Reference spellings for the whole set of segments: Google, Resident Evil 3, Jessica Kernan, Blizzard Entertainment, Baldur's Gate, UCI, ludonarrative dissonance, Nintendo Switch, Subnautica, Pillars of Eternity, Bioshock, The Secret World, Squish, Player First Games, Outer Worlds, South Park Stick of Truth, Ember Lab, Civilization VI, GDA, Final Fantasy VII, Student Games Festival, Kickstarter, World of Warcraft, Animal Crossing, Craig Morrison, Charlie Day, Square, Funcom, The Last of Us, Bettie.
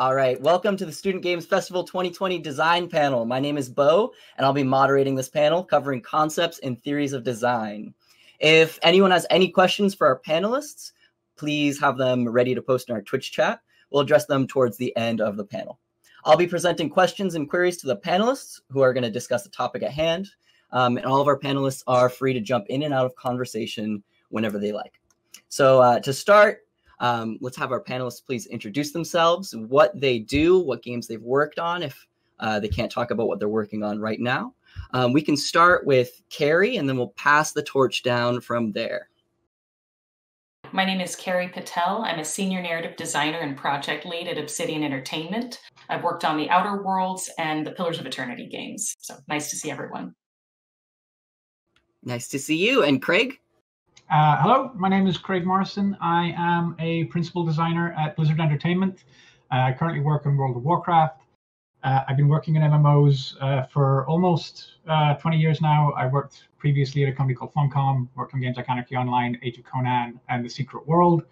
All right, welcome to the Student Games Festival 2020 Design Panel. My name is Beau, and I'll be moderating this panel covering concepts and theories of design. If anyone has any questions for our panelists, please have them ready to post in our Twitch chat. We'll address them towards the end of the panel. I'll be presenting questions and queries to the panelists who are going to discuss the topic at hand, and all of our panelists are free to jump in and out of conversation whenever they like. So to start, let's have our panelists please introduce themselves, what they do, what games they've worked on, if they can't talk about what they're working on right now. We can start with Carrie, and then we'll pass the torch down from there. My name is Carrie Patel. I'm a senior narrative designer and project lead at Obsidian Entertainment. I've worked on the Outer Worlds and the Pillars of Eternity games. So nice to see everyone. Nice to see you. And Craig? Hello, my name is Craig Morrison. I am a principal designer at Blizzard Entertainment. I currently work in World of Warcraft. I've been working in MMOs for almost 20 years now. I worked previously at a company called Funcom, worked on games like Anarchy Online, Age of Conan, and The Secret World.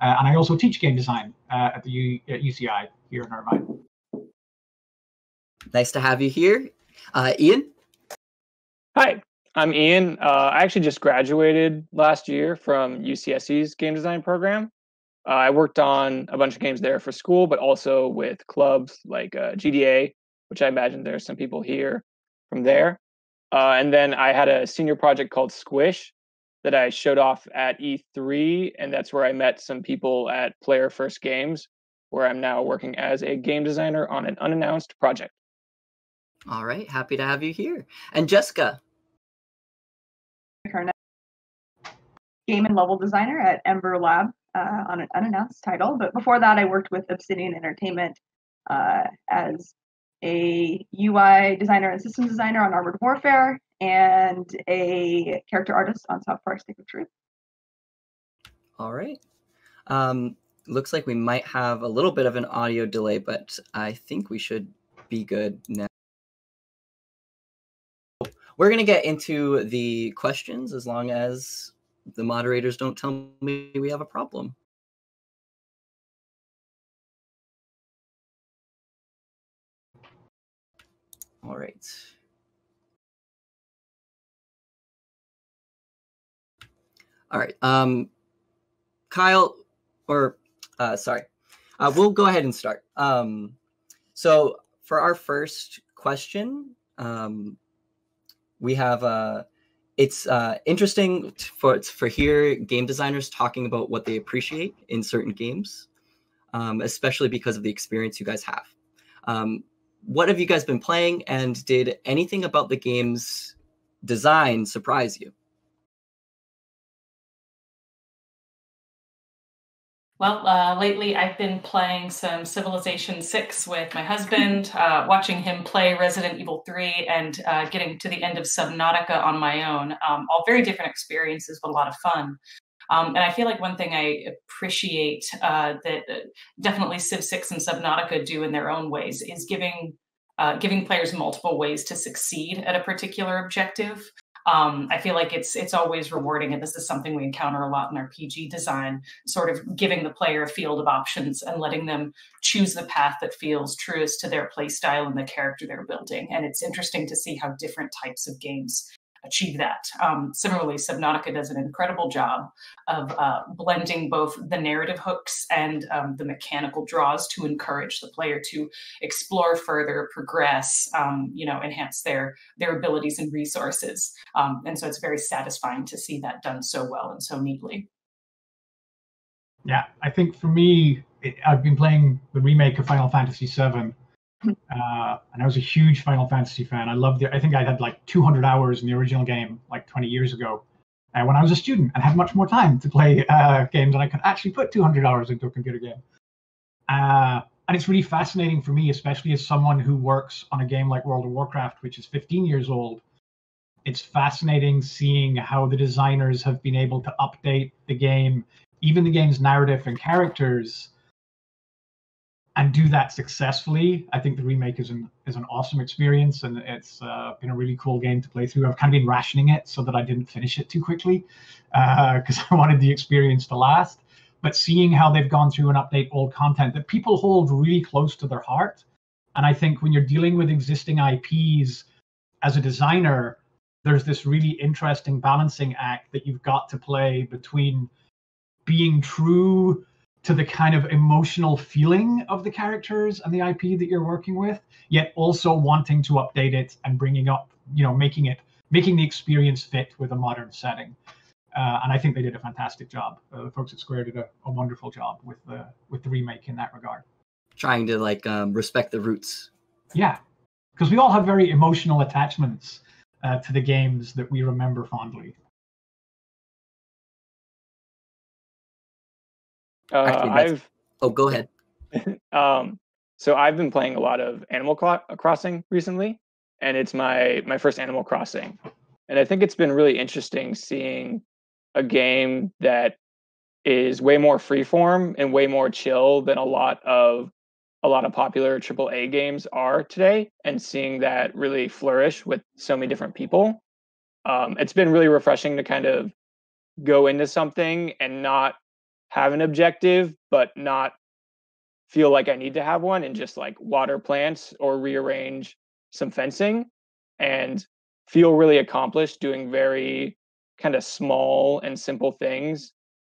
And I also teach game design at the UCI here in Irvine. Nice to have you here. Ian? Hi. I'm Ian. I actually just graduated last year from UCSC's game design program. I worked on a bunch of games there for school, but also with clubs like GDA, which I imagine there's some people here from there. And then I had a senior project called Squish that I showed off at E3, and that's where I met some people at Player First Games, where I'm now working as a game designer on an unannounced project. All right, happy to have you here. And Jessica? Game and level designer at Ember Lab on an unannounced title, but before that I worked with Obsidian Entertainment as a UI designer and system designer on Armored Warfare and a character artist on South Park Stick of Truth. All right. Looks like we might have a little bit of an audio delay, but I think we should be good now. We're going to get into the questions as long as the moderators don't tell me we have a problem. All right. All right. Kyle, or sorry, we'll go ahead and start. So for our first question, we have it's interesting for here game designers talking about what they appreciate in certain games, especially because of the experience you guys have. What have you guys been playing, and did anything about the game's design surprise you? Well, lately I've been playing some Civilization VI with my husband, watching him play Resident Evil 3 and getting to the end of Subnautica on my own. All very different experiences, but a lot of fun. And I feel like one thing I appreciate that definitely Civ 6 and Subnautica do in their own ways is giving players multiple ways to succeed at a particular objective. I feel like it's always rewarding, and this is something we encounter a lot in our PG design, sort of giving the player a field of options and letting them choose the path that feels truest to their playstyle and the character they're building. And it's interesting to see how different types of games achieve that. Similarly, Subnautica does an incredible job of blending both the narrative hooks and the mechanical draws to encourage the player to explore further, progress, you know, enhance their abilities and resources. And so it's very satisfying to see that done so well and so neatly. Yeah, I think for me, I've been playing the remake of Final Fantasy VII. And I was a huge Final Fantasy fan. I loved it. I think I had like 200 hours in the original game like 20 years ago when I was a student and had much more time to play games, and I could actually put 200 hours into a computer game. And it's really fascinating for me, especially as someone who works on a game like World of Warcraft, which is 15 years old. It's fascinating seeing how the designers have been able to update the game, even the game's narrative and characters, and do that successfully. I think the remake is an awesome experience, and it's been a really cool game to play through. I've kind of been rationing it so that I didn't finish it too quickly because I wanted the experience to last. but seeing how they've gone through and update old content that people hold really close to their heart. And I think when you're dealing with existing IPs as a designer, there's this really interesting balancing act that you've got to play between being true to the kind of emotional feeling of the characters and the IP that you're working with, yet also wanting to update it and bringing up, you know, making the experience fit with a modern setting. And I think they did a fantastic job. The folks at Square did a wonderful job with the remake in that regard. Trying to like respect the roots. Yeah, because we all have very emotional attachments to the games that we remember fondly. Oh, go ahead. So I've been playing a lot of Animal Crossing recently, and it's my first Animal Crossing. And I think it's been really interesting seeing a game that is way more freeform and way more chill than a lot of popular AAA games are today, and seeing that really flourish with so many different people. It's been really refreshing to kind of go into something and not have an objective, but not feel like I need to have one, and just like water plants or rearrange some fencing and feel really accomplished doing very kind of small and simple things.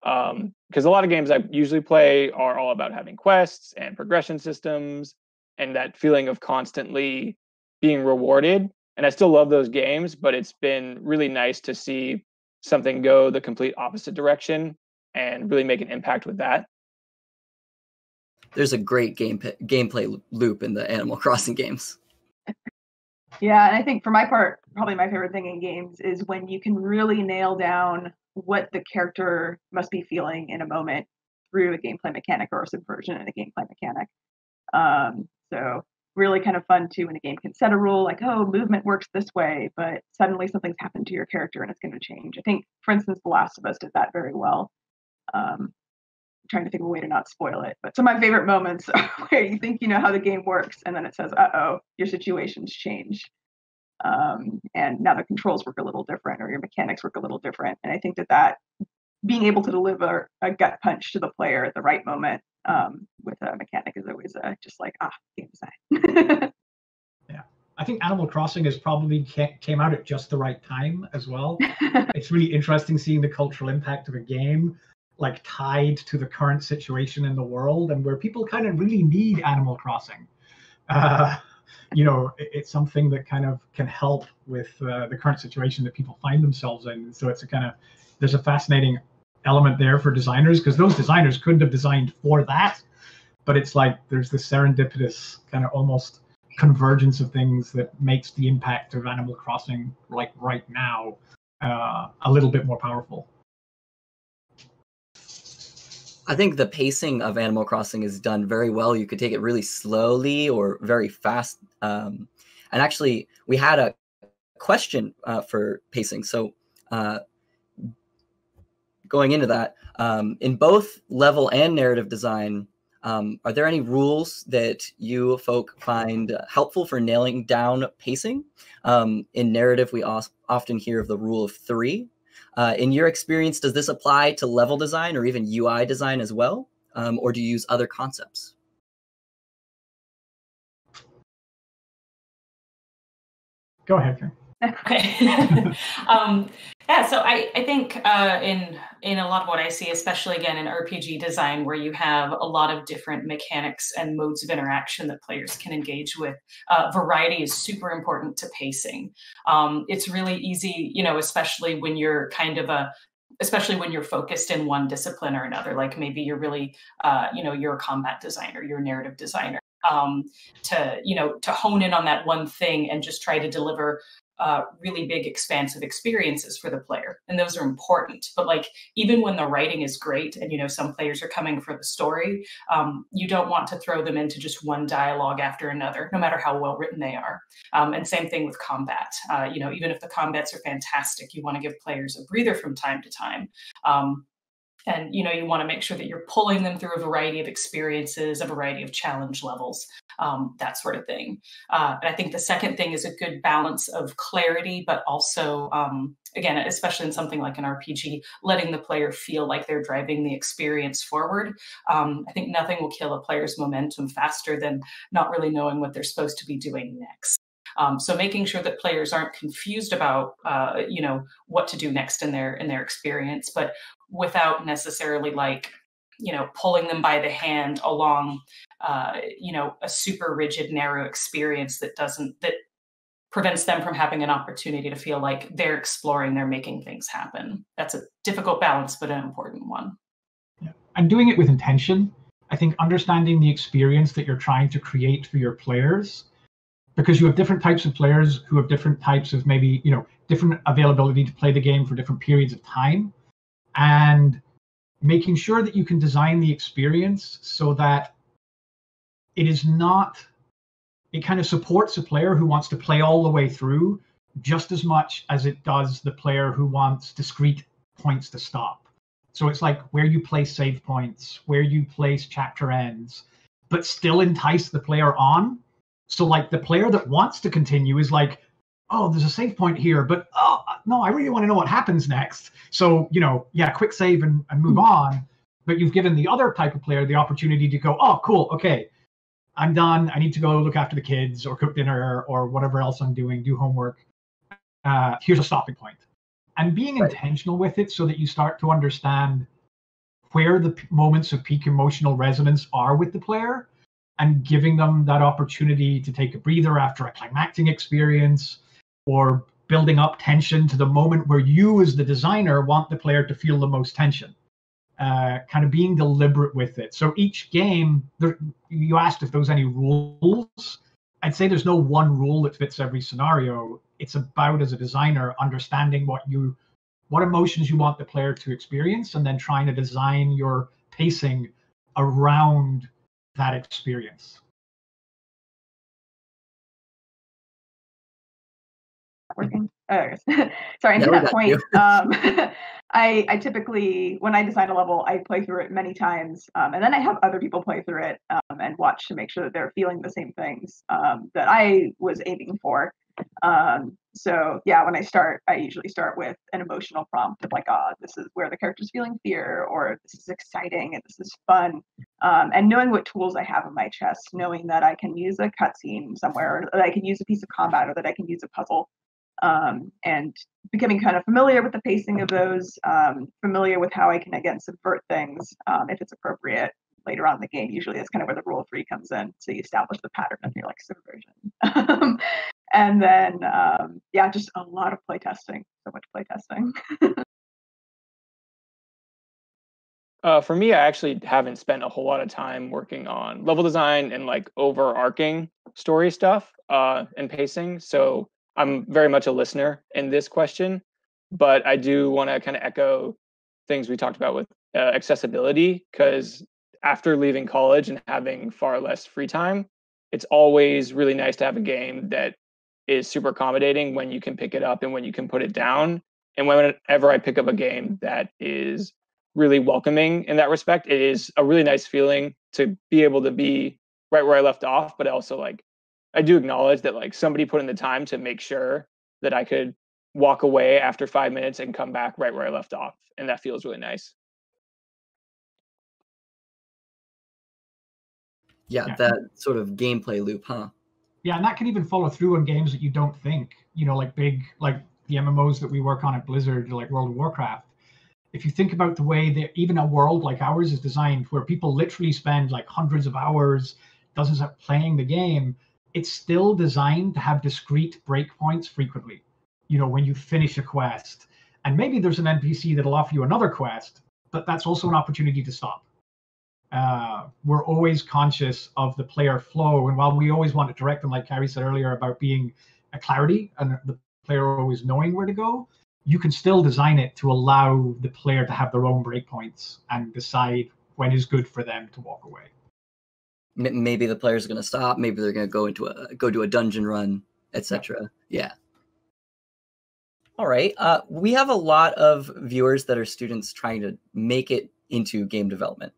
Because a lot of games I usually play are all about having quests and progression systems and that feeling of constantly being rewarded. And I still love those games, but it's been really nice to see something go the complete opposite direction and really make an impact with that. There's a great gameplay loop in the Animal Crossing games. Yeah, and I think for my part, probably my favorite thing in games is when you can really nail down what the character must be feeling in a moment through a gameplay mechanic or a subversion in a gameplay mechanic. So really kind of fun too when a game can set a rule like, oh, movement works this way, but suddenly something's happened to your character and it's going to change. I think, for instance, The Last of Us did that very well. I'm trying to think of a way to not spoil it, but some of my favorite moments are where you think you know how the game works, and then it says, "Uh-oh, your situation's changed, and now the controls work a little different, or your mechanics work a little different." And I think that being able to deliver a gut punch to the player at the right moment with a mechanic is always just like, "Ah, game design." Yeah, I think Animal Crossing is probably came out at just the right time as well. It's really interesting seeing the cultural impact of a game like tied to the current situation in the world, and where people kind of really need Animal Crossing. You know, it's something that kind of can help with the current situation that people find themselves in. So it's a kind of, there's a fascinating element there for designers, because those designers couldn't have designed for that, but it's like there's this serendipitous kind of almost convergence of things that makes the impact of Animal Crossing like right now a little bit more powerful. I think the pacing of Animal Crossing is done very well. You could take it really slowly or very fast. And actually, we had a question for pacing. So going into that, in both level and narrative design, are there any rules that you folk find helpful for nailing down pacing? In narrative, we often hear of the rule of three. In your experience, does this apply to level design or even UI design as well? Or do you use other concepts? Go ahead, Karen. Okay. Yeah, so I think in a lot of what I see, especially again in RPG design, where you have a lot of different mechanics and modes of interaction that players can engage with, variety is super important to pacing. It's really easy, you know, especially when you're kind of especially when you're focused in one discipline or another, like maybe you're really, you know, you're a combat designer, you're a narrative designer, to hone in on that one thing and just try to deliver really big expansive experiences for the player. And those are important. But like, even when the writing is great and, you know, some players are coming for the story, you don't want to throw them into just one dialogue after another, no matter how well written they are. And same thing with combat. You know, even if the combats are fantastic, you want to give players a breather from time to time. And, you know, you want to make sure that you're pulling them through a variety of experiences, a variety of challenge levels, that sort of thing. And I think the second thing is a good balance of clarity, but also, again, especially in something like an RPG, letting the player feel like they're driving the experience forward. I think nothing will kill a player's momentum faster than not really knowing what they're supposed to be doing next. So making sure that players aren't confused about, you know, what to do next in their experience, but without necessarily, like, you know, pulling them by the hand along, you know, a super rigid, narrow experience that prevents them from having an opportunity to feel like they're exploring, they're making things happen. That's a difficult balance, but an important one. Yeah. And doing it with intention. I think understanding the experience that you're trying to create for your players, because you have different types of players who have different types of, maybe, you know, different availability to play the game for different periods of time, and making sure that you can design the experience so that it is not, it kind of supports a player who wants to play all the way through just as much as it does the player who wants discrete points to stop. So it's like where you place save points, where you place chapter ends, but still entice the player on. So like the player that wants to continue is like, oh, there's a save point here, but oh no, I really want to know what happens next. So, you know, yeah, quick save and move on. But you've given the other type of player the opportunity to go, oh, cool, okay, I'm done. I need to go look after the kids or cook dinner or whatever else I'm doing, do homework. Here's a stopping point. And being intentional with it so that you start to understand where the moments of peak emotional resonance are with the player, and giving them that opportunity to take a breather after a climactic experience, or building up tension to the moment where you as the designer want the player to feel the most tension, kind of being deliberate with it. So each game, you asked if there was any rules. I'd say there's no one rule that fits every scenario. It's about, as a designer, understanding what emotions you want the player to experience, and then trying to design your pacing around that experience. Working. Oh, sorry, to that point. I typically, when I design a level, I play through it many times, and then I have other people play through it and watch to make sure that they're feeling the same things that I was aiming for. So yeah, when I start, I usually start with an emotional prompt of like, ah, oh, this is where the character's feeling fear, or this is exciting and this is fun. And knowing what tools I have in my chest, knowing that I can use a cutscene somewhere, or that I can use a piece of combat, or that I can use a puzzle. And becoming kind of familiar with the pacing of those, familiar with how I can, again, subvert things if it's appropriate later on in the game. Usually that's kind of where the rule of three comes in. So you establish the pattern of your, like, subversion. And then, yeah, just a lot of playtesting, so much playtesting. For me, I actually haven't spent a whole lot of time working on level design and, like, overarching story stuff and pacing. So I'm very much a listener in this question, but I do want to kind of echo things we talked about with accessibility, because after leaving college and having far less free time, it's always really nice to have a game that is super accommodating when you can pick it up and when you can put it down. And whenever I pick up a game that is really welcoming in that respect, it is a really nice feeling to be able to be right where I left off. But also, like, I do acknowledge that, like, somebody put in the time to make sure that I could walk away after 5 minutes and come back right where I left off. And that feels really nice. Yeah, that sort of gameplay loop, huh? Yeah, and that can even follow through on games that you don't think, you know, like big, like the MMOs that we work on at Blizzard, like World of Warcraft. If you think about the way that even a world like ours is designed, where people literally spend like hundreds of hours, dozens of playing the game, it's still designed to have discrete breakpoints frequently. You know, when you finish a quest, and maybe there's an NPC that'll offer you another quest, but that's also an opportunity to stop. We're always conscious of the player flow. And while we always want to direct them, like Carrie said earlier, about being a clarity and the player always knowing where to go, you can still design it to allow the player to have their own breakpoints and decide when is good for them to walk away. Maybe the player's going to stop. Maybe they're going to go to a dungeon run, etc. Yeah. All right. We have a lot of viewers that are students trying to make it into game development.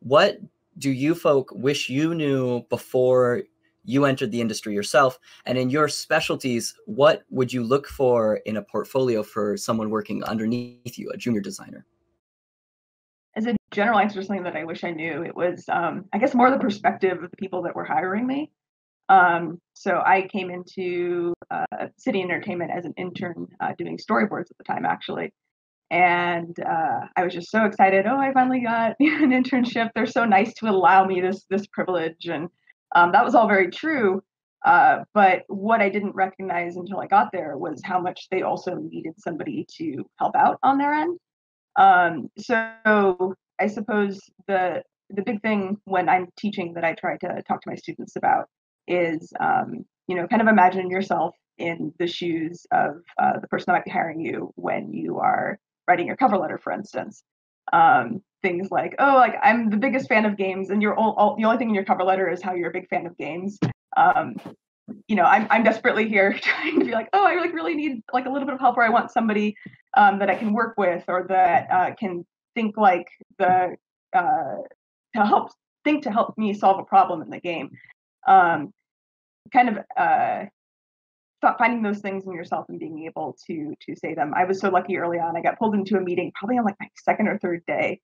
What do you folk wish you knew before you entered the industry yourself? And in your specialties, what would you look for in a portfolio for someone working underneath you, a junior designer? As a general answer, something that I wish I knew, it was, I guess, more the perspective of the people that were hiring me. So I came into Obsidian Entertainment as an intern doing storyboards at the time, actually. And I was just so excited. Oh, I finally got an internship. They're so nice to allow me this privilege. And that was all very true. But what I didn't recognize until I got there was how much they also needed somebody to help out on their end. So I suppose the big thing when I'm teaching that I try to talk to my students about is, you know, kind of imagine yourself in the shoes of the person that might be hiring you when you are writing your cover letter, for instance. Things like, oh, like I'm the biggest fan of games, and you're the only thing in your cover letter is how you're a big fan of games. You know, I'm desperately here trying to be like, oh, I like really need like a little bit of help, or I want somebody that I can work with, or that can think like to help me solve a problem in the game. Kind of finding those things in yourself and being able to say them. I was so lucky early on. I got pulled into a meeting probably on like my second or third day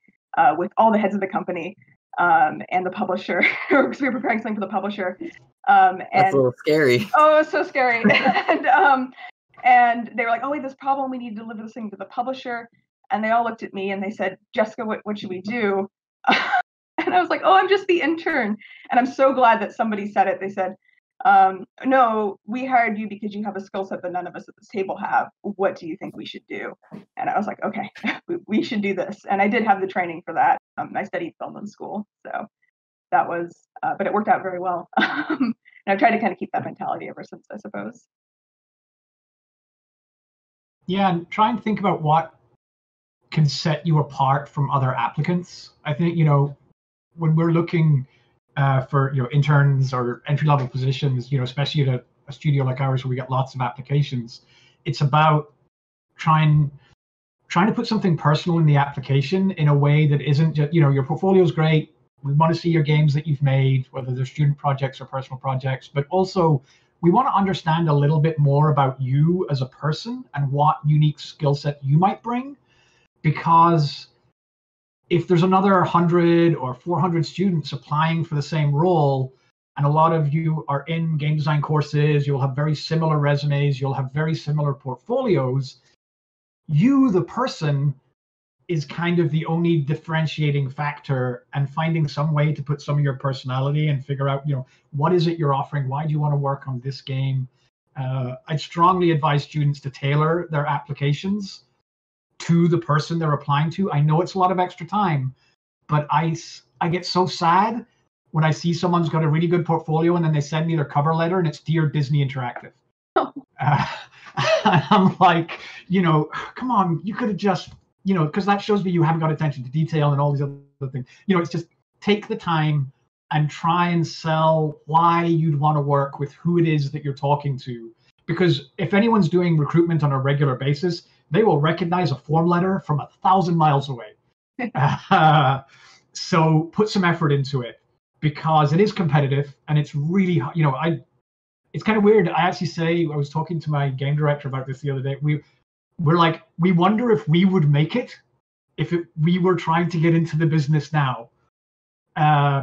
with all the heads of the company and the publisher, because we were preparing something for the publisher. That's a little scary. Oh, it was so scary. And they were like, oh, wait, this problem, we need to deliver this thing to the publisher. And they all looked at me and they said, Jessica, what should we do? And I was like, oh, I'm just the intern. And I'm so glad that somebody said it. They said, no, we hired you because you have a skill set that none of us at this table have. What do you think we should do? And I was like, okay, we should do this. And I did have the training for that. I studied film in school, so that was, but it worked out very well. And I've tried to kind of keep that mentality ever since, I suppose. Yeah, and try and think about what can set you apart from other applicants. I think, you know, when we're looking for, you know, interns or entry-level positions, you know, especially at a studio like ours where we get lots of applications, it's about trying to put something personal in the application in a way that isn't just, you know, your portfolio's great, we want to see your games that you've made, whether they're student projects or personal projects, but also we want to understand a little bit more about you as a person and what unique skill set you might bring. Because if there's another 100 or 400 students applying for the same role, and a lot of you are in game design courses, you'll have very similar resumes, you'll have very similar portfolios, you, the person, is kind of the only differentiating factor, and finding some way to put some of your personality and figure out, you know, what is it you're offering? Why do you want to work on this game? I'd strongly advise students to tailor their applications to the person they're applying to. I know it's a lot of extra time, but I get so sad when I see someone's got a really good portfolio and then they send me their cover letter and it's Dear Disney Interactive. I'm like, you know, come on, you could have just, you know, because that shows me you haven't got attention to detail and all these other things. You know, it's just take the time and try and sell why you'd want to work with who it is that you're talking to. Because if anyone's doing recruitment on a regular basis, they will recognize a form letter from 1,000 miles away. So put some effort into it, because it is competitive and it's really, you know, it's kind of weird. I actually say, I was talking to my game director about this the other day. We're like, we wonder if we would make it if we were trying to get into the business now,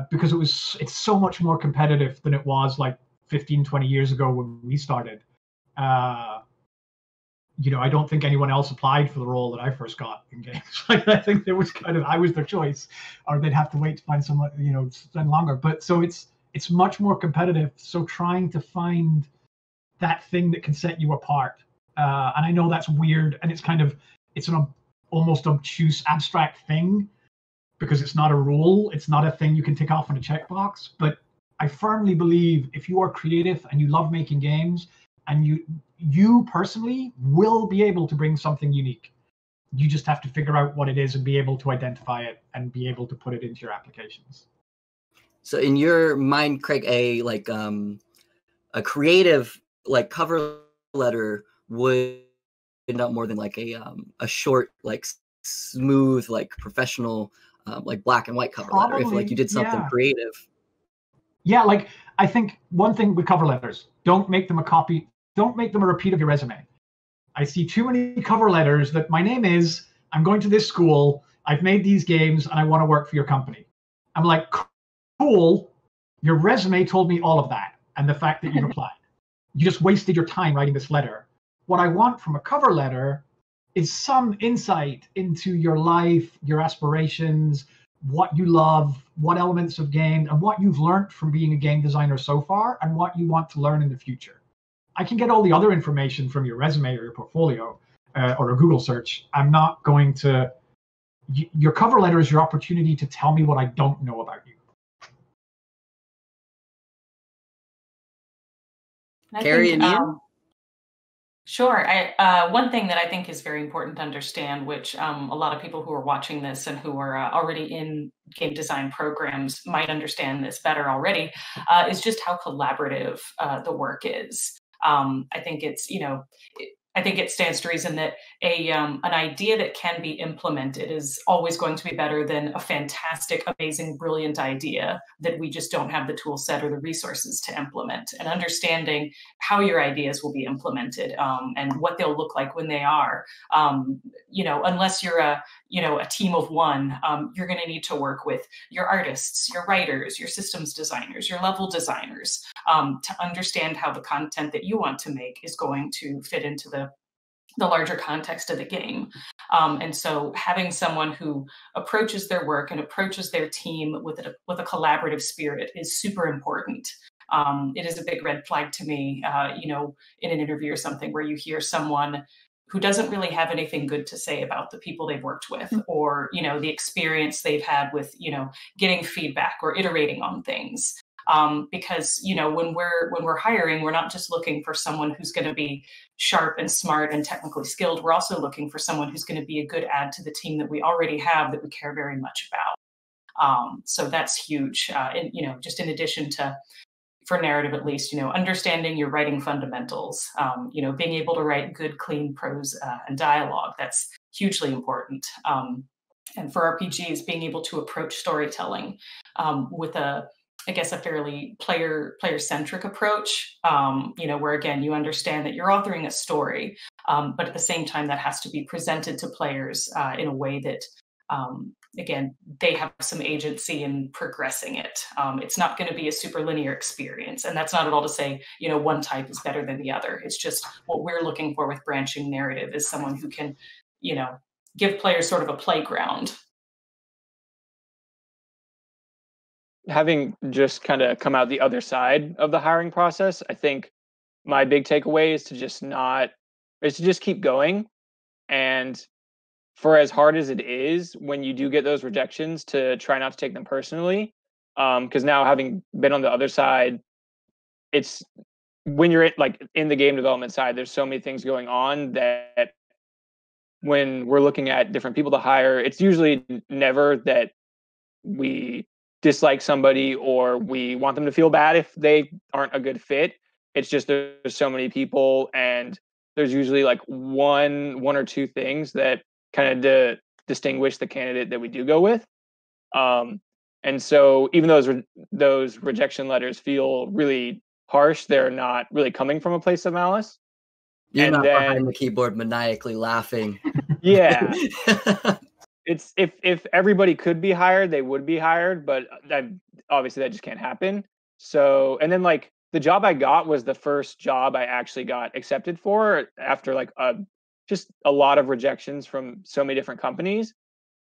because it's so much more competitive than it was like 15, 20 years ago when we started. You know, I don't think anyone else applied for the role that I first got in games. Like, I think there was kind of, I was their choice, or they'd have to wait to find someone, you know, spend longer. But so it's much more competitive. So trying to find that thing that can set you apart. And I know that's weird, and it's kind of, it's an almost obtuse, abstract thing, because it's not a rule. It's not a thing you can tick off on a checkbox. But I firmly believe if you are creative and you love making games, and you personally will be able to bring something unique. You just have to figure out what it is and be able to identify it and be able to put it into your applications. So in your mind, Craig, a creative like cover letter would out more than like a short, like smooth, like professional, like black and white cover letter. If like you did something creative. Yeah, like I think one thing with cover letters, don't make them a copy. Don't make them a repeat of your resume. I see too many cover letters that my name is, I'm going to this school, I've made these games, and I want to work for your company. I'm like, cool. Your resume told me all of that, and the fact that you applied. You just wasted your time writing this letter. What I want from a cover letter is some insight into your life, your aspirations, what you love, what elements have gained, and what you've learned from being a game designer so far, and what you want to learn in the future. I can get all the other information from your resume or your portfolio or a Google search. I'm not going to... Your cover letter is your opportunity to tell me what I don't know about you. Carrie and Ian? Sure. One thing that I think is very important to understand, which a lot of people who are watching this and who are already in game design programs might understand this better already, is just how collaborative the work is. I think it's, you know, I think it stands to reason that a an idea that can be implemented is always going to be better than a fantastic, amazing, brilliant idea that we just don't have the tool set or the resources to implement. And understanding how your ideas will be implemented and what they'll look like when they are, you know, unless you're a team of one, you're going to need to work with your artists, your writers, your systems designers, your level designers to understand how the content that you want to make is going to fit into the larger context of the game. And so having someone who approaches their work and approaches their team with a collaborative spirit is super important. It is a big red flag to me, you know, in an interview or something where you hear someone who doesn't really have anything good to say about the people they've worked with or, you know, the experience they've had with, you know, getting feedback or iterating on things. Because, you know, when we're hiring, we're not just looking for someone who's going to be sharp and smart and technically skilled. We're also looking for someone who's going to be a good add to the team that we already have, that we care very much about. So that's huge. And, you know, just in addition to, for narrative at least, you know, understanding your writing fundamentals, you know, being able to write good, clean prose and dialogue, that's hugely important. And for RPGs, being able to approach storytelling with a, I guess, a fairly player-centric approach, you know, where, again, you understand that you're authoring a story, but at the same time, that has to be presented to players in a way that, again, they have some agency in progressing it. It's not going to be a super linear experience. And that's not at all to say, you know, one type is better than the other. It's just what we're looking for with branching narrative is someone who can, you know, give players sort of a playground. Having just kind of come out the other side of the hiring process, I think my big takeaway is to just keep going. And for as hard as it is, when you do get those rejections, to try not to take them personally. Because now, having been on the other side, it's when you're in the game development side, there's so many things going on that when we're looking at different people to hire, it's usually never that we dislike somebody or we want them to feel bad if they aren't a good fit. It's just there's so many people, and there's usually like one or two things that kind of distinguish the candidate that we do go with. And so even though those rejection letters feel really harsh, they're not really coming from a place of malice. You're not behind the keyboard maniacally laughing. Yeah. It's if everybody could be hired, they would be hired, but obviously that just can't happen. So, and then like the job I got was the first job I actually got accepted for after like just a lot of rejections from so many different companies.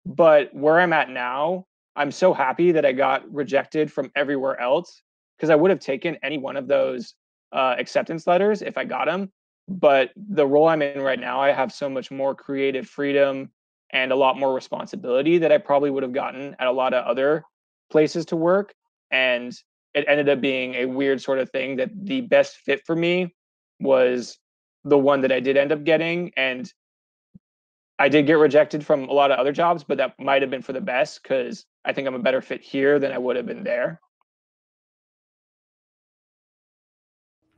But where I'm at now, I'm so happy that I got rejected from everywhere else, because I would have taken any one of those acceptance letters if I got them. But the role I'm in right now, I have so much more creative freedom and a lot more responsibility that I probably would have gotten at a lot of other places to work. And it ended up being a weird sort of thing that the best fit for me was the one that I did end up getting. And I did get rejected from a lot of other jobs, but that might have been for the best, because I think I'm a better fit here than I would have been there.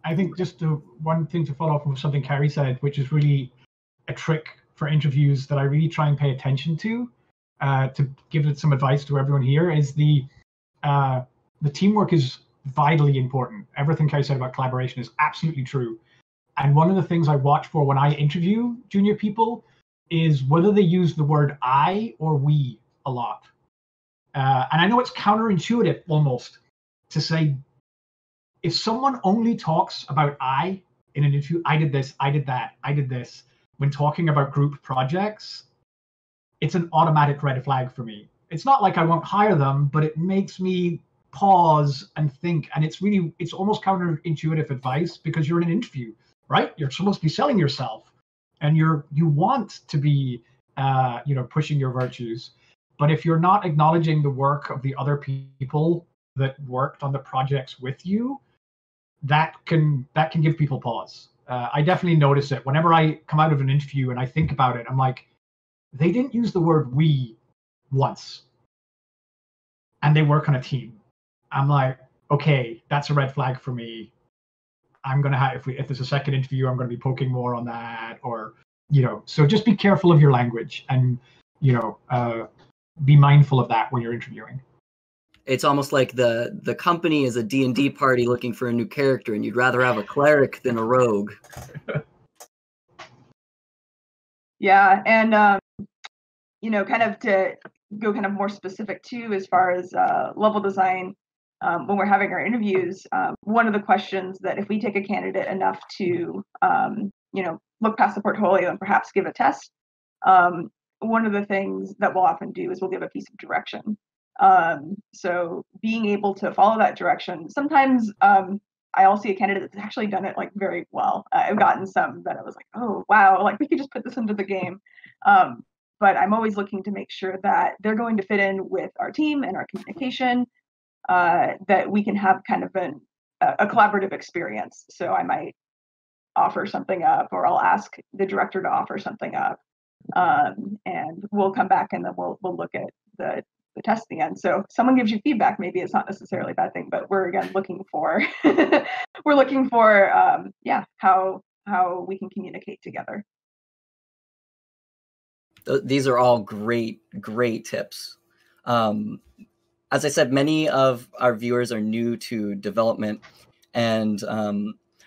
I think just one thing to follow up from something Carrie said, which is really a trick for interviews that I really try and pay attention to give it some advice to everyone here, is the teamwork is vitally important. Everything Carrie said about collaboration is absolutely true. And one of the things I watch for when I interview junior people is whether they use the word I or we a lot. And I know it's counterintuitive almost to say, if someone only talks about I in an interview, I did this, I did that, I did this, when talking about group projects, it's an automatic red flag for me. It's not like I won't hire them, but it makes me pause and think. And it's really, it's almost counterintuitive advice, because you're in an interview, right? You're supposed to be selling yourself, and you want to be, you know, pushing your virtues. But if you're not acknowledging the work of the other people that worked on the projects with you, that can give people pause. I definitely notice it whenever I come out of an interview and I think about it. I'm like, they didn't use the word we once, and they work on a team. I'm like, okay, that's a red flag for me. I'm gonna have, if there's a second interview, I'm gonna be poking more on that, or you know. So just be careful of your language, and you know, be mindful of that when you're interviewing. It's almost like the company is a D&D party looking for a new character, and you'd rather have a cleric than a rogue. Yeah, and you know, kind of to go kind of more specific too, as far as level design. When we're having our interviews, one of the questions that if we take a candidate enough to, you know, look past the portfolio and perhaps give a test, one of the things that we'll often do is we'll give a piece of direction. So being able to follow that direction, sometimes I'll see a candidate that's actually done it like very well. I've gotten some that I was like, oh, wow, like we could just put this into the game. But I'm always looking to make sure that they're going to fit in with our team and our communication. That we can have kind of a collaborative experience. So I might offer something up, or I'll ask the director to offer something up, and we'll come back and then we'll look at the test at the end. So if someone gives you feedback, maybe it's not necessarily a bad thing, but we're again looking for yeah, how we can communicate together. These are all great tips. As I said, many of our viewers are new to development, and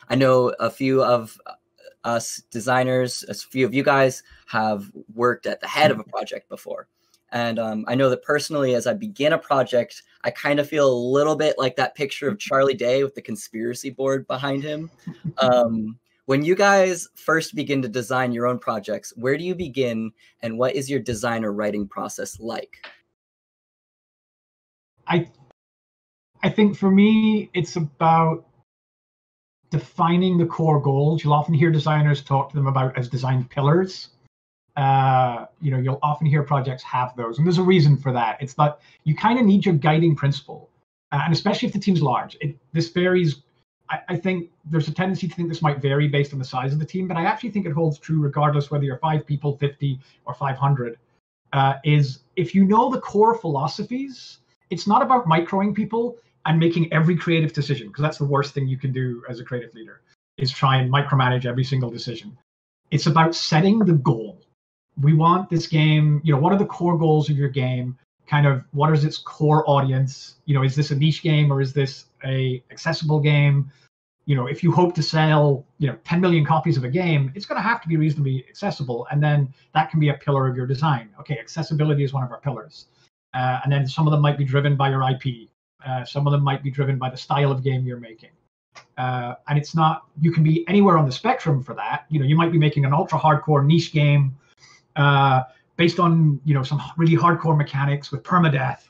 I know a few of us designers, a few of you guys have worked at the head of a project before. And I know that personally, as I begin a project, I kind of feel a little bit like that picture of Charlie Day with the conspiracy board behind him. When you guys first begin to design your own projects, where do you begin, and what is your designer writing process like? I think for me, it's about defining the core goals. You'll often hear designers talk to them about as design pillars. You know, you'll often hear projects have those, and there's a reason for that. It's that you kind of need your guiding principle, and especially if the team's large. This varies. I think there's a tendency to think this might vary based on the size of the team, but I actually think it holds true regardless whether you're 5 people, 50, or 500. Is if you know the core philosophies. It's not about microing people and making every creative decision, because that's the worst thing you can do as a creative leader, is try and micromanage every single decision. It's about setting the goal. We want this game, you know, what are the core goals of your game? Kind of what is its core audience? You know, is this a niche game, or is this a accessible game? You know, if you hope to sell, you know, 10 million copies of a game, it's going to have to be reasonably accessible. And then that can be a pillar of your design. Okay, accessibility is one of our pillars. And then some of them might be driven by your IP. Some of them might be driven by the style of game you're making. And it's not, you can be anywhere on the spectrum for that. You know, you might be making an ultra hardcore niche game based on, you know, some really hardcore mechanics with permadeath.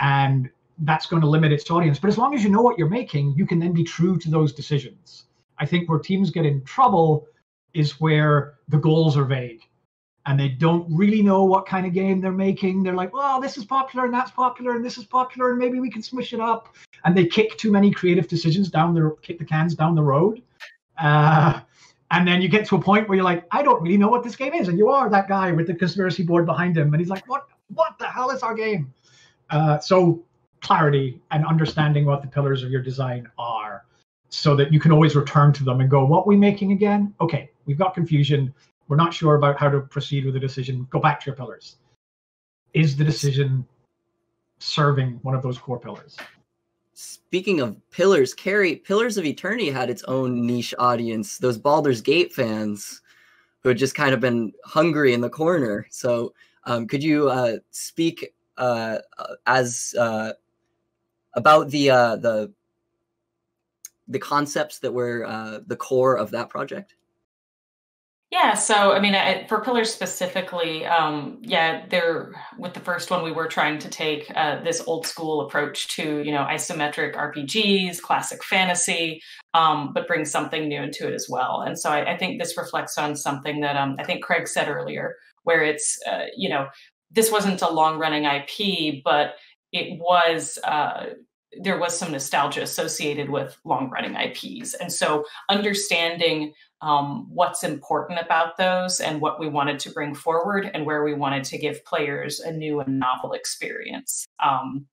And that's going to limit its audience. But as long as you know what you're making, you can then be true to those decisions. I think where teams get in trouble is where the goals are vague, and they don't really know what kind of game they're making. They're like, well, this is popular, and that's popular, and this is popular, and maybe we can smush it up. And they kick too many creative decisions kick the cans down the road. And then you get to a point where you're like, I don't really know what this game is. And you are that guy with the conspiracy board behind him. And he's like, what the hell is our game? So clarity and understanding what the pillars of your design are, so that you can always return to them and go, what are we making again? Okay, we've got confusion. We're not sure about how to proceed with the decision. Go back to your pillars. Is the decision serving one of those core pillars? Speaking of pillars, Carrie, Pillars of Eternity had its own niche audience, those Baldur's Gate fans who had just kind of been hungry in the corner. So could you speak about the concepts that were the core of that project? Yeah, so I mean, for Pillars specifically, yeah, with the first one, we were trying to take this old school approach to, you know, isometric RPGs, classic fantasy, but bring something new into it as well. And so I think this reflects on something that I think Craig said earlier, where it's, you know, this wasn't a long running IP, but it was, there was some nostalgia associated with long running IPs. And so understanding what's important about those and what we wanted to bring forward and where we wanted to give players a new and novel experience. And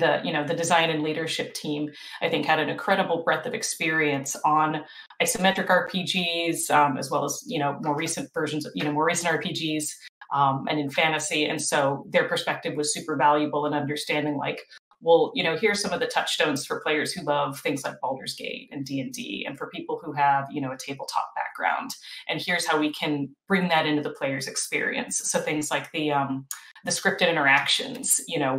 the, you know, the design and leadership team, I think, had an incredible breadth of experience on isometric RPGs, as well as, you know, more recent versions of, you know, more recent RPGs and in fantasy. And so their perspective was super valuable in understanding, like, well, you know, here's some of the touchstones for players who love things like Baldur's Gate and D&D, and for people who have, you know, a tabletop background. And here's how we can bring that into the player's experience. So things like the scripted interactions, you know,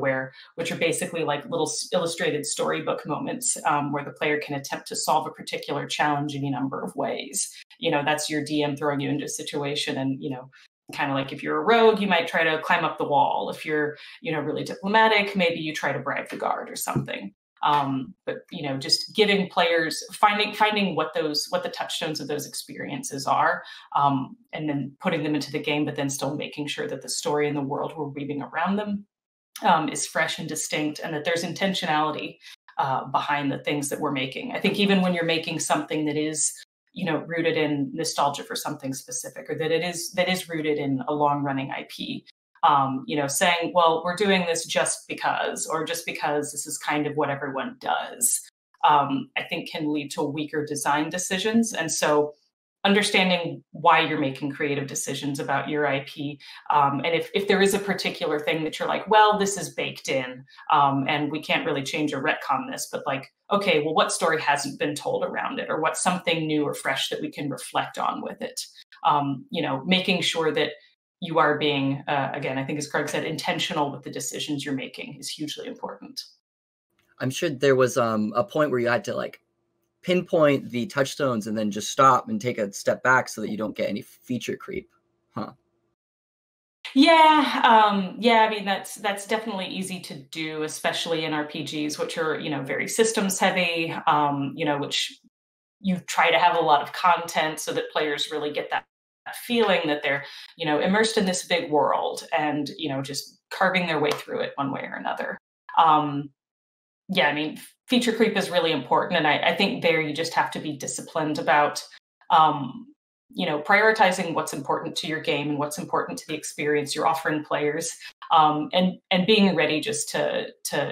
which are basically like little illustrated storybook moments where the player can attempt to solve a particular challenge in a number of ways. You know, that's your DM throwing you into a situation, and, you know, kind of like if you're a rogue, you might try to climb up the wall. If you're, you know, really diplomatic, maybe you try to bribe the guard or something. But, you know, just giving players, finding what the touchstones of those experiences are, and then putting them into the game, but then still making sure that the story and the world we're weaving around them is fresh and distinct, and that there's intentionality behind the things that we're making. I think even when you're making something that is, you know, rooted in nostalgia for something specific, or that is rooted in a long running IP. You know, saying, well, we're doing this just because, or just because this is kind of what everyone does, I think can lead to weaker design decisions. And so understanding why you're making creative decisions about your IP. And if there is a particular thing that you're like, well, this is baked in and we can't really change or retcon this, but like, okay, well, what story hasn't been told around it, or what's something new or fresh that we can reflect on with it? You know, making sure that you are being, again, I think as Craig said, intentional with the decisions you're making is hugely important. I'm sure there was a point where you had to like pinpoint the touchstones and then just stop and take a step back so that you don't get any feature creep, huh? Yeah, yeah. I mean, that's definitely easy to do, especially in RPGs, which are, you know, very systems heavy. You know, which you try to have a lot of content so that players really get that feeling that they're, you know, immersed in this big world and, you know, just carving their way through it one way or another. Yeah, I mean, feature creep is really important. And I think there you just have to be disciplined about, you know, prioritizing what's important to your game and what's important to the experience you're offering players, and being ready just to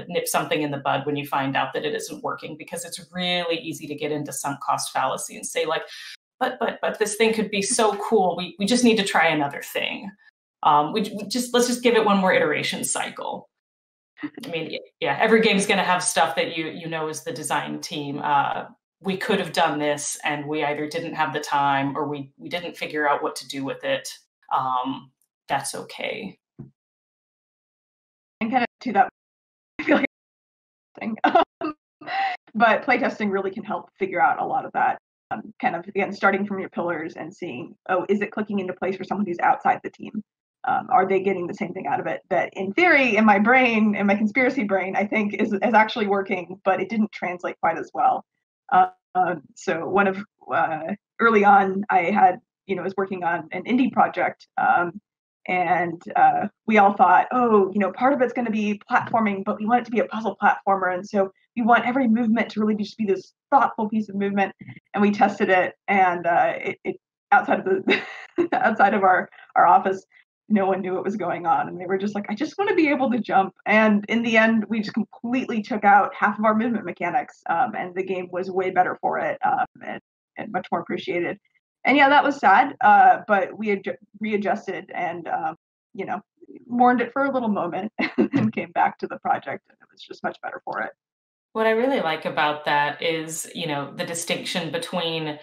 nip something in the bud when you find out that it isn't working, because it's really easy to get into sunk cost fallacy and say like, but this thing could be so cool. We just need to try another thing. Let's just give it one more iteration cycle. I mean, yeah, every game's going to have stuff that you know as the design team, we could have done this and we either didn't have the time or we didn't figure out what to do with it. That's okay. And kind of to that, I feel like but playtesting really can help figure out a lot of that. Kind of again, starting from your pillars and seeing, oh, is it clicking into place for someone who's outside the team? Are they getting the same thing out of it that in theory, in my brain, in my conspiracy brain, I think is actually working, but it didn't translate quite as well. So one of early on, I had, you know, was working on an indie project and we all thought, oh, you know, part of it's going to be platforming, but we want it to be a puzzle platformer. And so we want every movement to really just be this thoughtful piece of movement. And we tested it and it outside of the outside of our office, no one knew what was going on. And they were just like, I just want to be able to jump. And in the end, we just completely took out half of our movement mechanics. And the game was way better for it and much more appreciated. And yeah, that was sad, but we readjusted and, you know, mourned it for a little moment and came back to the project, and it was just much better for it. What I really like about that is, you know, the distinction between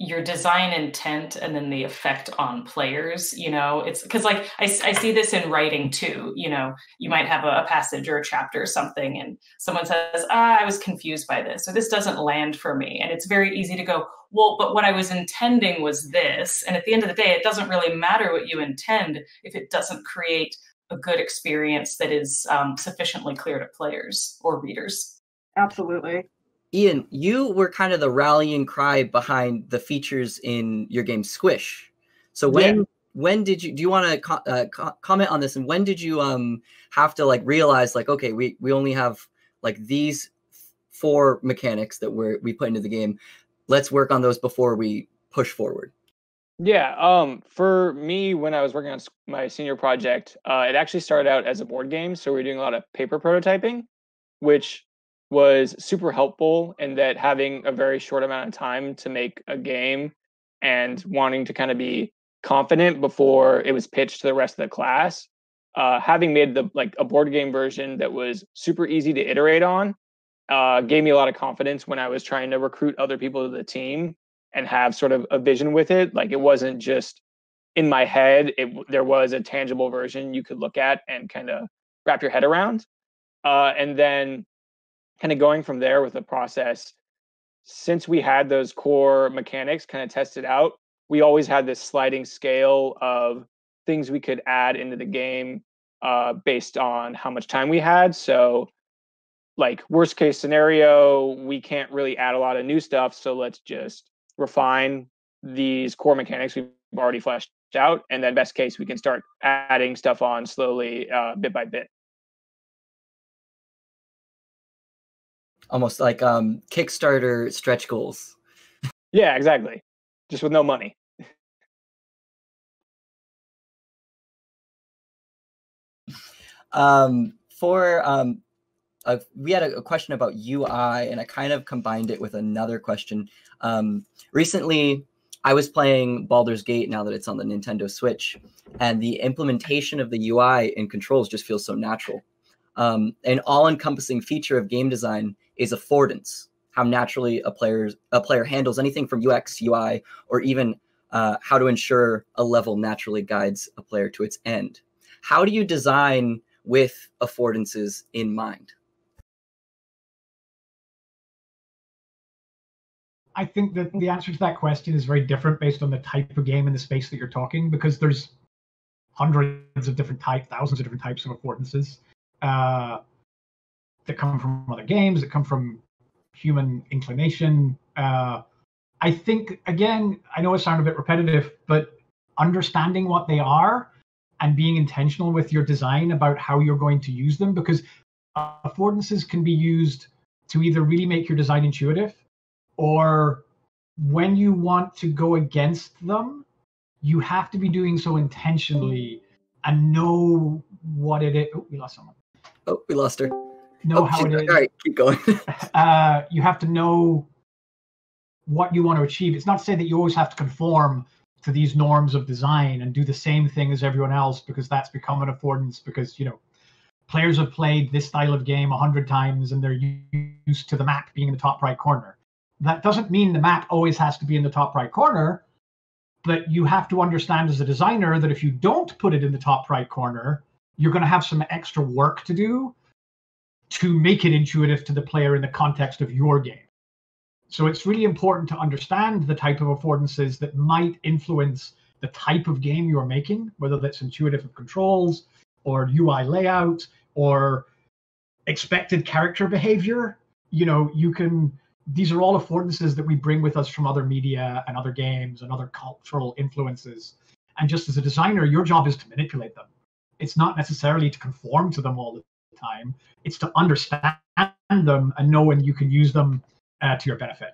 your design intent and then the effect on players. You know, it's because, like, I see this in writing too. You know, you might have a passage or a chapter or something, and someone says, I was confused by this, or this doesn't land for me. And it's very easy to go, well, but what I was intending was this. And at the end of the day, it doesn't really matter what you intend if it doesn't create a good experience that is sufficiently clear to players or readers. Absolutely. Ian, you were kind of the rallying cry behind the features in your game Squish. So when did you, do you want to comment on this? And when did you have to like realize like, okay, we only have like these four mechanics that we put into the game. Let's work on those before we push forward. Yeah, for me, when I was working on my senior project, it actually started out as a board game. So we were doing a lot of paper prototyping, which was super helpful in that having a very short amount of time to make a game and wanting to kind of be confident before it was pitched to the rest of the class. Having made a board game version that was super easy to iterate on gave me a lot of confidence when I was trying to recruit other people to the team and have sort of a vision with it. Like, it wasn't just in my head. There was a tangible version you could look at and kind of wrap your head around. And then kind of going from there with the process, since we had those core mechanics kind of tested out, we always had this sliding scale of things we could add into the game based on how much time we had. So like, worst case scenario, we can't really add a lot of new stuff. So let's just refine these core mechanics we've already fleshed out. And then best case, we can start adding stuff on slowly, bit by bit. Almost like Kickstarter stretch goals. Yeah, exactly. Just with no money. We had a question about UI, and I kind of combined it with another question. Recently, I was playing Baldur's Gate now that it's on the Nintendo Switch, and the implementation of the UI and controls just feels so natural. An all-encompassing feature of game design is affordance, how naturally a player handles anything from UX, UI, or even how to ensure a level naturally guides a player to its end. How do you design with affordances in mind? I think that the answer to that question is very different based on the type of game and the space that you're talking, because there's hundreds of different types, thousands of different types of affordances. That come from other games, that come from human inclination. I think, again, I know it sounds a bit repetitive, but understanding what they are and being intentional with your design about how you're going to use them, because affordances can be used to either really make your design intuitive, or when you want to go against them, you have to be doing so intentionally and know what it is. Oh, we lost someone. Oh, we lost her. Know how it is. All right, keep going. You have to know what you want to achieve. It's not to say that you always have to conform to these norms of design and do the same thing as everyone else, because that's become an affordance, because, you know, players have played this style of game 100 times and they're used to the map being in the top right corner. That doesn't mean the map always has to be in the top right corner, but you have to understand as a designer that if you don't put it in the top right corner, you're going to have some extra work to do to make it intuitive to the player in the context of your game. So it's really important to understand the type of affordances that might influence the type of game you're making, whether that's intuitive of controls or UI layout or expected character behavior. You know, you can, these are all affordances that we bring with us from other media and other games and other cultural influences. And just as a designer, your job is to manipulate them. It's not necessarily to conform to them all the time. It's to understand them and know when you can use them to your benefit.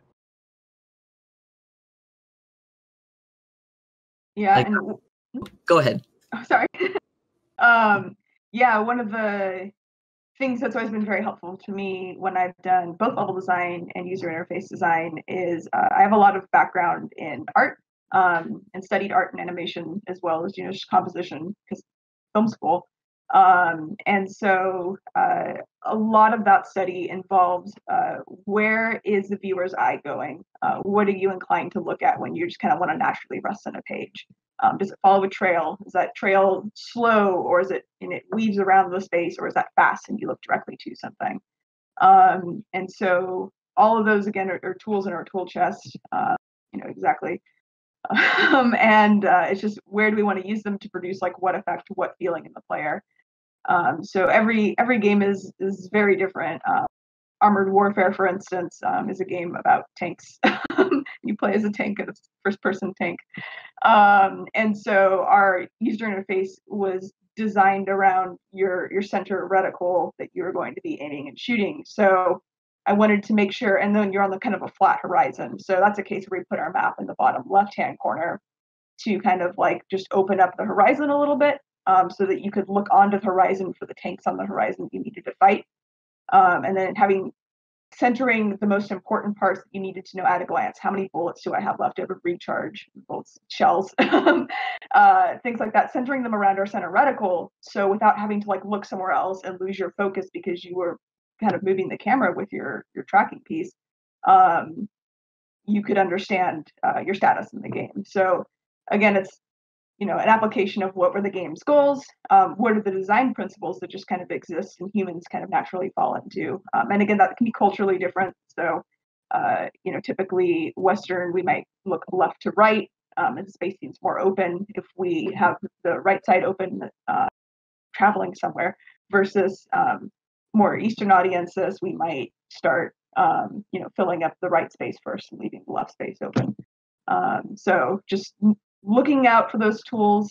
Yeah. Like, go ahead. Oh, sorry. Yeah, one of the things that's always been very helpful to me when I've done both level design and user interface design is I have a lot of background in art. and studied art and animation as well as, just composition, because film school. And so a lot of that study involves where is the viewer's eye going? What are you inclined to look at when you just kind of want to naturally rest on a page? Does it follow a trail? Is that trail slow, or is it and it weaves around the space, or is that fast and you look directly to something? And so all of those, again, are tools in our tool chest, exactly. It's just, where do we want to use them to produce like what effect, what feeling in the player? So every game is very different. Armored Warfare, for instance, is a game about tanks. You play as a tank, a first-person tank. And so our user interface was designed around your center reticle that you were going to be aiming and shooting. So I wanted to make sure, and then you're on the kind of a flat horizon. So that's a case where we put our map in the bottom left-hand corner to kind of like just open up the horizon a little bit, so that you could look onto the horizon for the tanks on the horizon you needed to fight. And then centering the most important parts that you needed to know at a glance. How many bullets do I have left over? Recharge, bolts, shells, things like that. Centering them around our center reticle, so without having to like look somewhere else and lose your focus because you were kind of moving the camera with your tracking piece, you could understand your status in the game. So again, it's an application of what were the game's goals, what are the design principles that just kind of exist and humans kind of naturally fall into. And again, that can be culturally different. So, typically Western, we might look left to right, and space seems more open if we have the right side open, traveling somewhere, versus more Eastern audiences, we might start, filling up the right space first and leaving the left space open. So just looking out for those tools.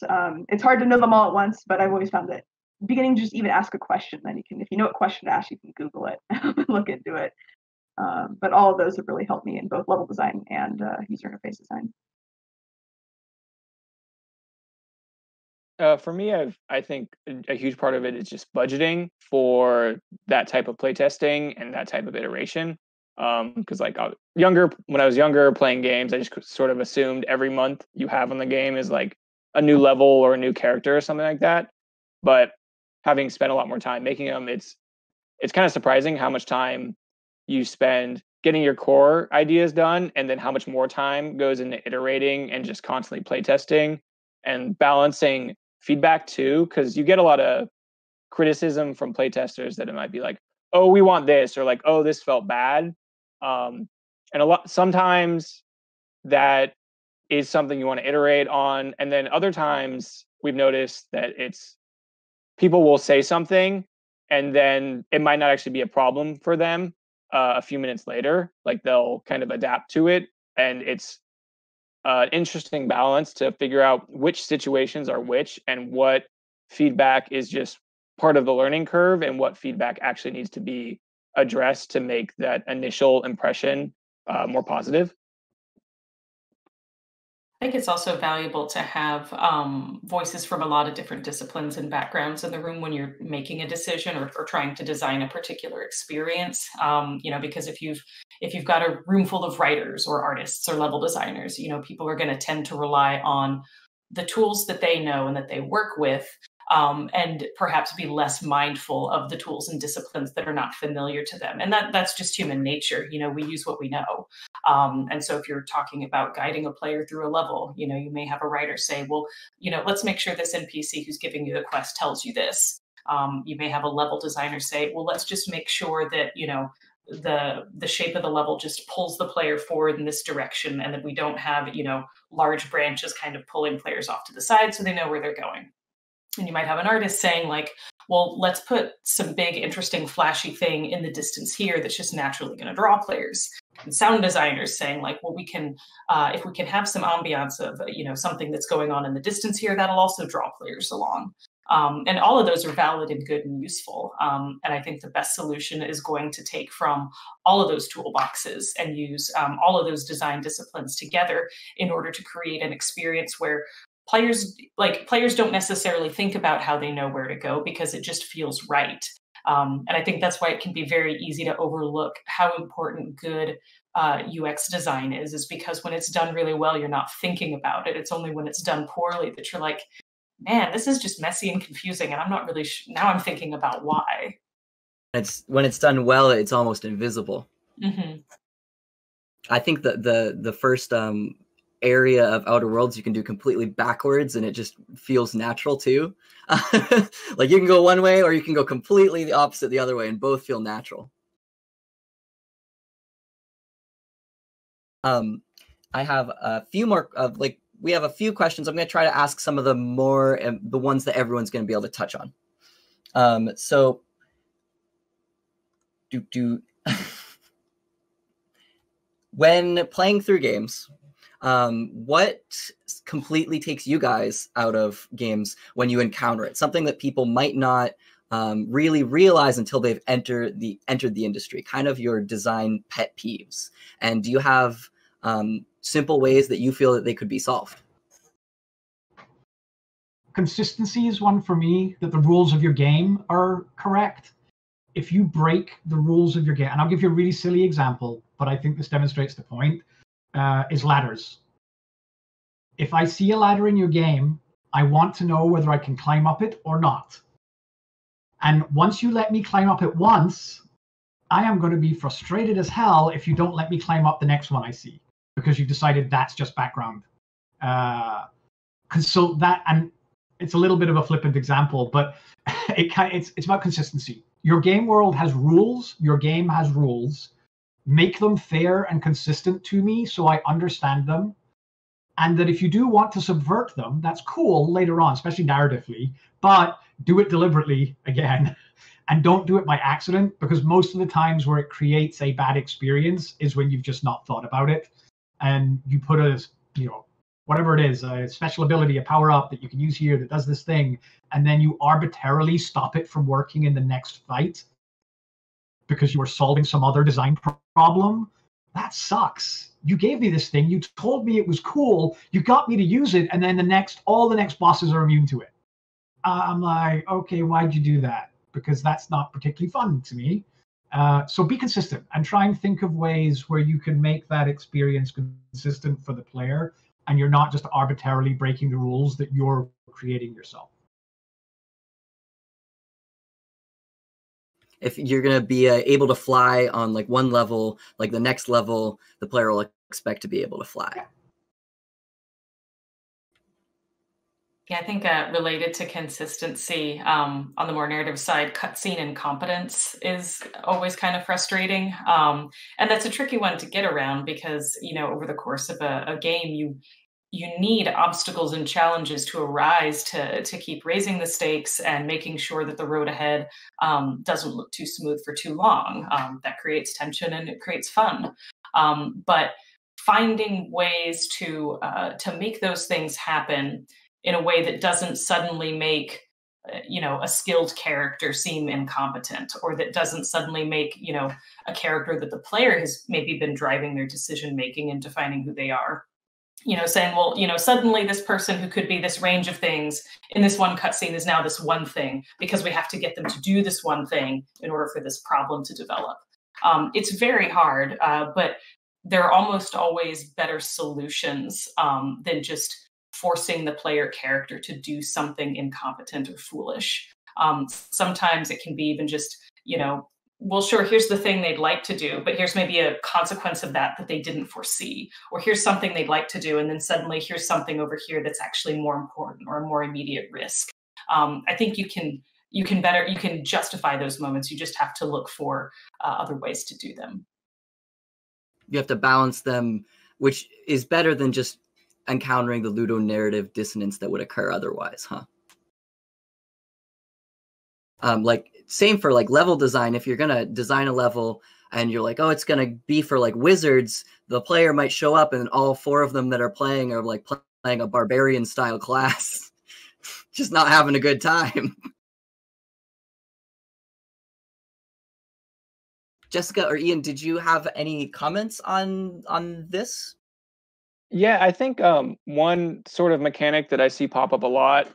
It's hard to know them all at once, but I've always found that beginning to just even ask a question, then you can, if you know what question to ask, you can Google it and look into it. But all of those have really helped me in both level design and user interface design. For me, I think a huge part of it is just budgeting for that type of playtesting and that type of iteration. Because when I was younger playing games, I just sort of assumed every month you have on the game is like a new level or a new character or something like that. But having spent a lot more time making them, it's kind of surprising how much time you spend getting your core ideas done, and then how much more time goes into iterating and just constantly playtesting and balancing feedback too. Because you get a lot of criticism from playtesters that it might be like, oh, we want this, or like, oh, this felt bad. And sometimes that is something you want to iterate on. And then other times we've noticed that it's people will say something and then it might not actually be a problem for them a few minutes later. Like they'll kind of adapt to it. And it's an interesting balance to figure out which situations are which and what feedback is just part of the learning curve and what feedback actually needs to be addressed to make that initial impression more positive. I think it's also valuable to have voices from a lot of different disciplines and backgrounds in the room when you're making a decision or trying to design a particular experience. Because if you've got a room full of writers or artists or level designers, people are going to tend to rely on the tools that they know and that they work with. And perhaps be less mindful of the tools and disciplines that are not familiar to them. And that's just human nature. We use what we know. And so if you're talking about guiding a player through a level, you may have a writer say, well, let's make sure this NPC who's giving you the quest tells you this. You may have a level designer say, well, let's just make sure that, the shape of the level just pulls the player forward in this direction, and that we don't have, large branches kind of pulling players off to the side so they know where they're going. And you might have an artist saying like, well, let's put some big, interesting, flashy thing in the distance here that's just naturally going to draw players. And sound designers saying like, well, we can, if we can have some ambiance of, something that's going on in the distance here, that'll also draw players along. And all of those are valid and good and useful. And I think the best solution is going to take from all of those toolboxes and use all of those design disciplines together in order to create an experience where players don't necessarily think about how they know where to go because it just feels right. And I think that's why it can be very easy to overlook how important good UX design is because when it's done really well, you're not thinking about it. It's only when it's done poorly that you're like, man, this is just messy and confusing. And I'm not really now I'm thinking about why. It's when it's done well, it's almost invisible. Mm-hmm. I think that the first area of Outer Worlds you can do completely backwards and it just feels natural too. Like you can go one way or you can go completely the opposite the other way and both feel natural. I have a few more of we have a few questions. I'm going to try to ask some of the more the ones that everyone's going to be able to touch on. So when playing through games, what completely takes you guys out of games when you encounter it? Something that people might not really realize until they've entered the industry, kind of your design pet peeves. And do you have simple ways that you feel that they could be solved? Consistency is one for me, that the rules of your game are correct. If you break the rules of your game, and I'll give you a really silly example, but I think this demonstrates the point, is ladders. If I see a ladder in your game, I want to know whether I can climb up it or not. And once you let me climb up it once, I am going to be frustrated as hell if you don't let me climb up the next one I see, because you decided that's just background. So that, and it's a little bit of a flippant example, but it's about consistency. Your game world has rules. Your game has rules. Make them fair and consistent to me so I understand them. And that if you do want to subvert them, that's cool later on, especially narratively, but do it deliberately again. And don't do it by accident, because most of the times where it creates a bad experience is when you've just not thought about it. And you put a, you know, whatever it is, a special ability, a power up that you can use here that does this thing. And then you arbitrarily stop it from working in the next fight because you were solving some other design problem. That sucks. You gave me this thing. You told me it was cool. You got me to use it. And then the next, all the next bosses are immune to it. I'm like, okay, why'd you do that? Because that's not particularly fun to me. So be consistent and try and think of ways where you can make that experience consistent for the player and you're not just arbitrarily breaking the rules that you're creating yourself. If you're going to be able to fly on like one level, like the next level, the player will expect to be able to fly. Yeah. Yeah, I think related to consistency on the more narrative side, cutscene incompetence is always kind of frustrating. And that's a tricky one to get around because, you know, over the course of a game, you need obstacles and challenges to arise to keep raising the stakes and making sure that the road ahead doesn't look too smooth for too long. That creates tension and it creates fun. But finding ways to make those things happen in a way that doesn't suddenly make, you know, a skilled character seem incompetent, or that doesn't suddenly make, you know, a character that the player has maybe been driving their decision making and defining who they are. You know, saying, well, you know, suddenly this person who could be this range of things in this one cutscene is now this one thing because we have to get them to do this one thing in order for this problem to develop. It's very hard, but there are almost always better solutions than just forcing the player character to do something incompetent or foolish. Sometimes it can be even just, you know, well, sure, here's the thing they'd like to do, but here's maybe a consequence of that that they didn't foresee, or here's something they'd like to do, and then suddenly here's something over here that's actually more important or a more immediate risk. I think you can justify those moments. You just have to look for other ways to do them. You have to balance them, which is better than just encountering the ludonarrative dissonance that would occur otherwise, huh? Like same for like level design. If you're gonna design a level and you're like, oh, it's gonna be for like wizards, the player might show up and all four of them that are playing are like playing a barbarian style class, just not having a good time. Jessica or Ian, did you have any comments on this? Yeah, I think one sort of mechanic that I see pop up a lot,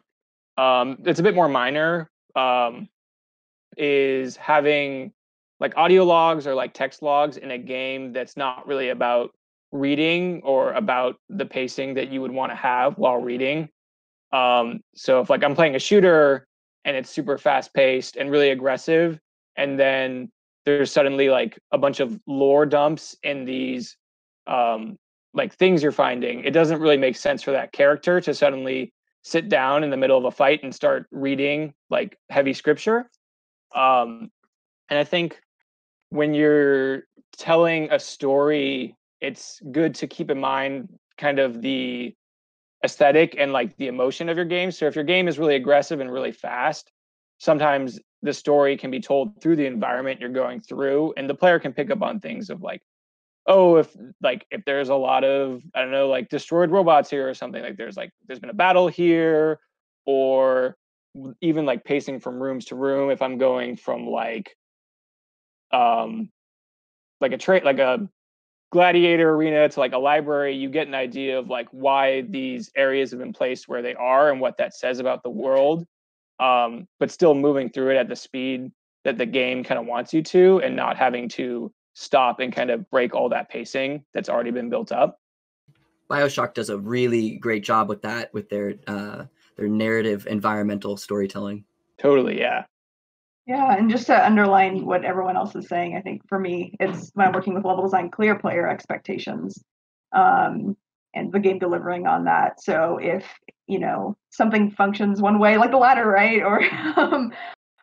it's a bit more minor, is having like audio logs or like text logs in a game that's not really about reading or about the pacing that you would want to have while reading. So if like I'm playing a shooter and it's super fast paced and really aggressive, and then there's suddenly like a bunch of lore dumps in these like things you're finding, it doesn't really make sense for that character to suddenly sit down in the middle of a fight and start reading like heavy scripture. And I think when you're telling a story, it's good to keep in mind kind of the aesthetic and like the emotion of your game. So if your game is really aggressive and really fast, sometimes the story can be told through the environment you're going through, and the player can pick up on things of like, oh, if there's a lot of, I don't know, like destroyed robots here or something, like there's been a battle here, or even like pacing from rooms to room. If I'm going from like a gladiator arena to like a library, you get an idea of like why these areas have been placed where they are and what that says about the world, but still moving through it at the speed that the game kind of wants you to, and not having to stop and kind of break all that pacing that's already been built up. Bioshock does a really great job with that, with their narrative environmental storytelling. Totally, yeah. Yeah, and just to underline what everyone else is saying, I think for me, it's when I'm working with level design, clear player expectations, and the game delivering on that. So if, you know, something functions one way, like the ladder, right? Or,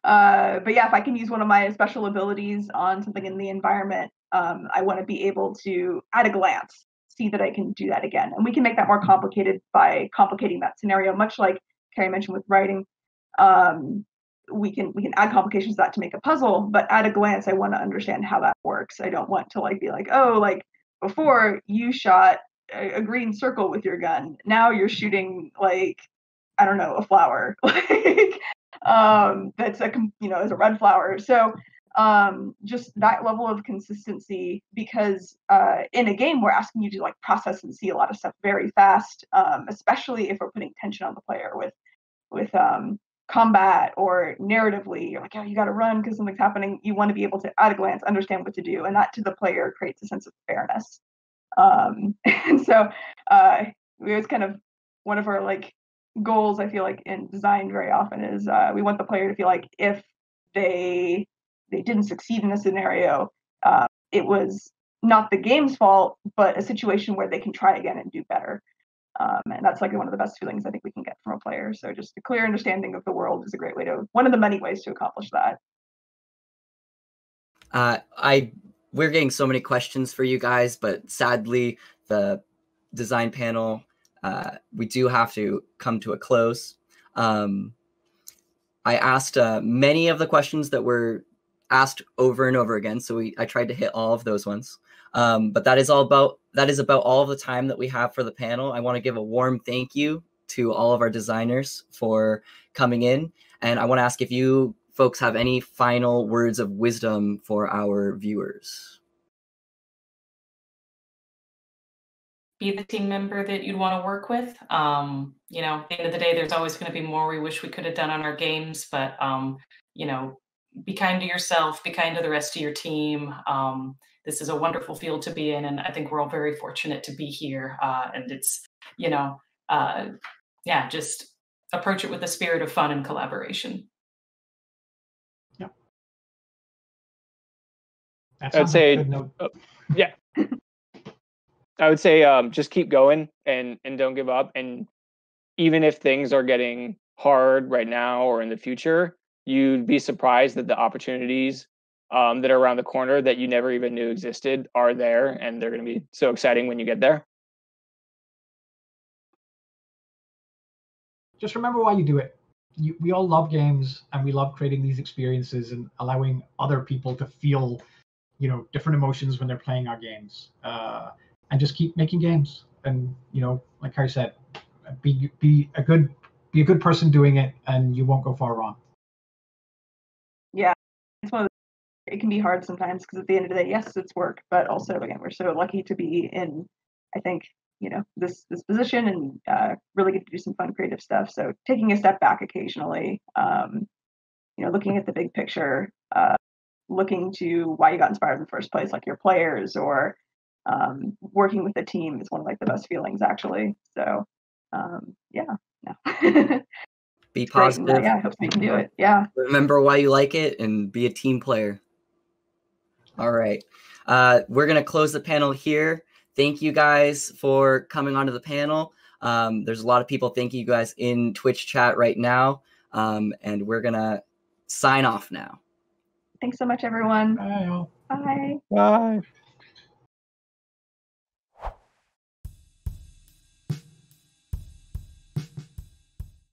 but yeah, if I can use one of my special abilities on something in the environment, I want to be able to, at a glance, see that I can do that again. And we can make that more complicated by complicating that scenario, much like Carrie mentioned with writing. We can add complications to that to make a puzzle, but at a glance, I want to understand how that works. I don't want to like be like, oh, like before you shot a green circle with your gun, now you're shooting like, I don't know, a flower, like that's a, you know, is a red flower. So just that level of consistency, because in a game we're asking you to like process and see a lot of stuff very fast, especially if we're putting tension on the player with combat or narratively. You're like, oh, you got to run because something's happening. You want to be able to, at a glance, understand what to do, and that to the player creates a sense of fairness. And so it was kind of one of our like goals, I feel like, in design very often is we want the player to feel like if they didn't succeed in a scenario, it was not the game's fault, but a situation where they can try again and do better. And that's like one of the best feelings I think we can get from a player. So just a clear understanding of the world is a great way to, one of the many ways to accomplish that. We're getting so many questions for you guys, but sadly the design panel, we do have to come to a close. I asked many of the questions that were asked over and over again. So I tried to hit all of those ones. But that is about all the time that we have for the panel. I want to give a warm thank you to all of our designers for coming in. And I want to ask if you folks have any final words of wisdom for our viewers. Be the team member that you'd want to work with. You know, at the end of the day, there's always going to be more we wish we could have done on our games, but, you know, be kind to yourself, be kind to the rest of your team. This is a wonderful field to be in, and I think we're all very fortunate to be here. And it's, you know, yeah, just approach it with a spirit of fun and collaboration. Yep. I would say, yeah. I would say just keep going and don't give up. And even if things are getting hard right now or in the future, you'd be surprised that the opportunities that are around the corner that you never even knew existed are there, and they're going to be so exciting when you get there. Just remember why you do it. We all love games, and we love creating these experiences and allowing other people to feel, you know, different emotions when they're playing our games. And just keep making games, and, you know, like Carrie said, be a good person doing it, and you won't go far wrong. Yeah, it's one of it can be hard sometimes, because at the end of the day, yes, it's work, but also, again, we're so lucky to be in, I think, you know, this position, and really get to do some fun creative stuff. So taking a step back occasionally you know, looking at the big picture, looking to why you got inspired in the first place, like your players, or working with the team is one of like the best feelings, actually. So yeah. Be positive. Great. Yeah, I hope we can do it. Yeah. Remember why you like it and be a team player. All right. We're going to close the panel here. Thank you guys for coming onto the panel. There's a lot of people thanking you guys in Twitch chat right now. And we're going to sign off now. Thanks so much, everyone. Bye. Bye. Bye.